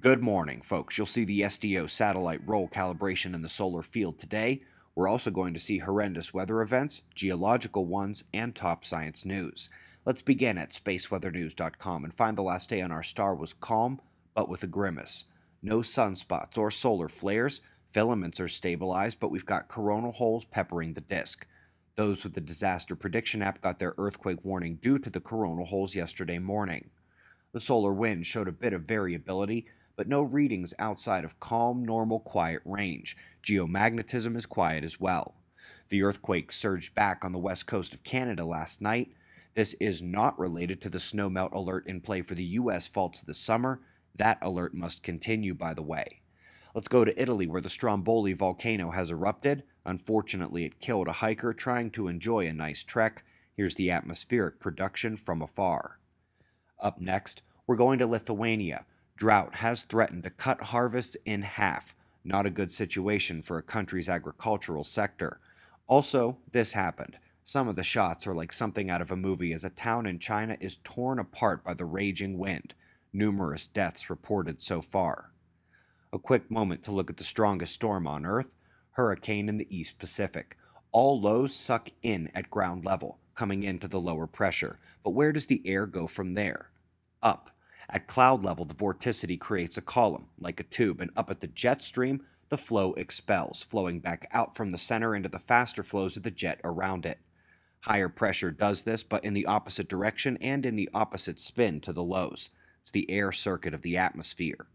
Good morning, folks. You'll see the SDO satellite roll calibration in the solar field today. We're also going to see horrendous weather events, geological ones, and top science news. Let's begin at spaceweathernews.com and find the last day on our star was calm, but with a grimace. No sunspots or solar flares. Filaments are stabilized, but we've got coronal holes peppering the disk. Those with the disaster prediction app got their earthquake warning due to the coronal holes yesterday morning. The solar wind showed a bit of variability, but no readings outside of calm, normal, quiet range. Geomagnetism is quiet as well. The earthquake surged back on the west coast of Canada last night. This is not related to the snowmelt alert in play for the U.S. faults this summer. That alert must continue, by the way. Let's go to Italy, where the Stromboli volcano has erupted. Unfortunately, it killed a hiker trying to enjoy a nice trek. Here's the atmospheric production from afar. Up next, we're going to Lithuania. Drought has threatened to cut harvests in half. Not a good situation for a country's agricultural sector. Also, this happened. Some of the shots are like something out of a movie, as a town in China is torn apart by the raging wind. Numerous deaths reported so far. A quick moment to look at the strongest storm on Earth, hurricane in the East Pacific. All lows suck in at ground level, coming into the lower pressure. But where does the air go from there? Up. At cloud level, the vorticity creates a column, like a tube, and up at the jet stream, the flow expels, flowing back out from the center into the faster flows of the jet around it. Higher pressure does this, but in the opposite direction and in the opposite spin to the lows. It's the air circuit of the atmosphere.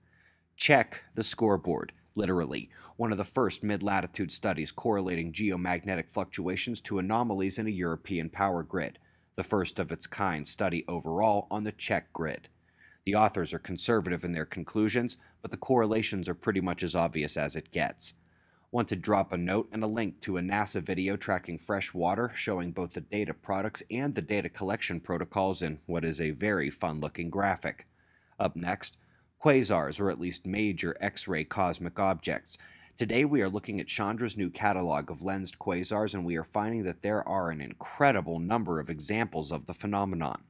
Check the scoreboard, literally. One of the first mid-latitude studies correlating geomagnetic fluctuations to anomalies in a European power grid. The first of its kind study overall on the Czech grid. The authors are conservative in their conclusions, but the correlations are pretty much as obvious as it gets. Want to drop a note and a link to a NASA video tracking fresh water, showing both the data products and the data collection protocols in what is a very fun-looking graphic. Up next, quasars, or at least major X-ray cosmic objects. Today we are looking at Chandra's new catalog of lensed quasars, and we are finding that there are an incredible number of examples of the phenomenon.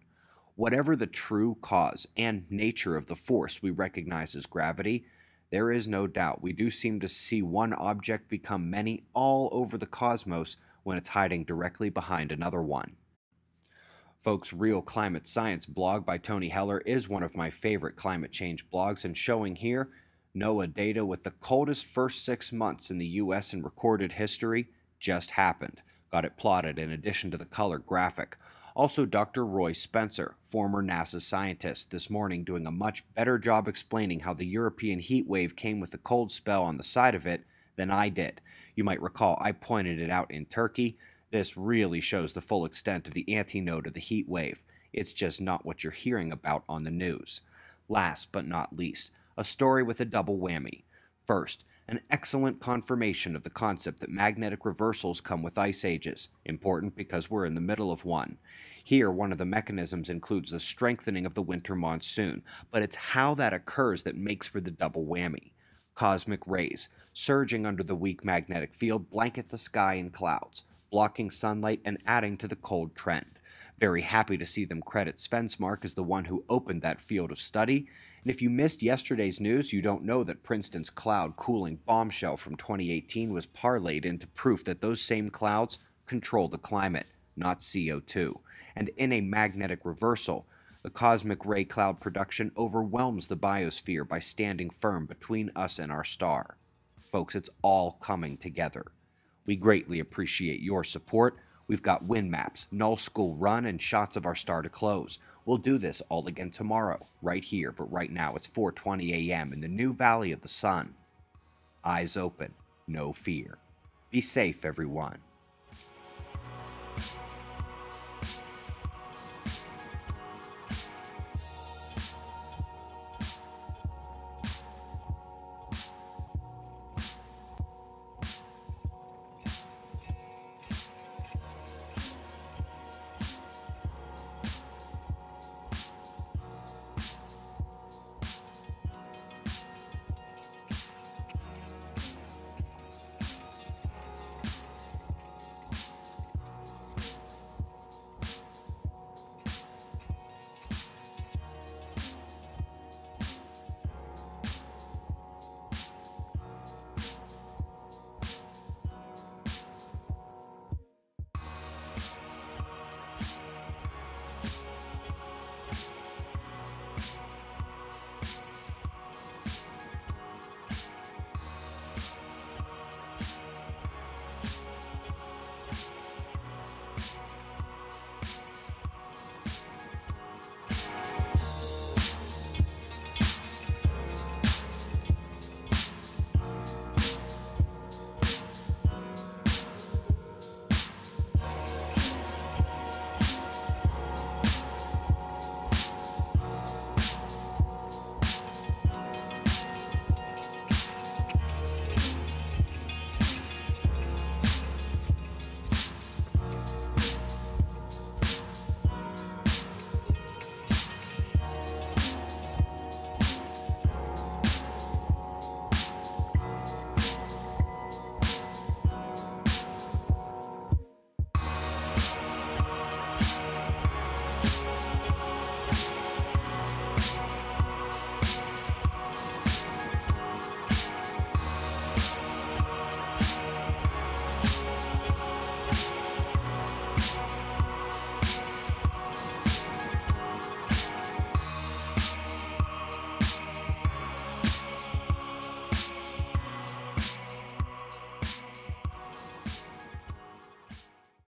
Whatever the true cause and nature of the force we recognize as gravity, there is no doubt we do seem to see one object become many all over the cosmos when it's hiding directly behind another one. Folks, Real Climate Science blog by Tony Heller is one of my favorite climate change blogs, and showing here NOAA data with the coldest first 6 months in the U.S. in recorded history just happened. Got it plotted in addition to the color graphic. Also, Dr. Roy Spencer, former NASA scientist, this morning doing a much better job explaining how the European heat wave came with a cold spell on the side of it than I did. You might recall I pointed it out in Turkey. This really shows the full extent of the antinode of the heat wave. It's just not what you're hearing about on the news. Last but not least, a story with a double whammy. First, an excellent confirmation of the concept that magnetic reversals come with ice ages. Important because we're in the middle of one. Here, one of the mechanisms includes the strengthening of the winter monsoon, but it's how that occurs that makes for the double whammy. Cosmic rays, surging under the weak magnetic field, blanket the sky in clouds, blocking sunlight and adding to the cold trend. Very happy to see them credit Svensmark as the one who opened that field of study. And if you missed yesterday's news, you don't know that Princeton's cloud cooling bombshell from 2018 was parlayed into proof that those same clouds control the climate, not CO2. And in a magnetic reversal, the cosmic ray cloud production overwhelms the biosphere by standing firm between us and our star. Folks, it's all coming together. We greatly appreciate your support. We've got wind maps, null school run, and shots of our star to close. We'll do this all again tomorrow, right here, but right now it's 4:20 a.m. in the new Valley of the Sun. Eyes open, no fear. Be safe, everyone.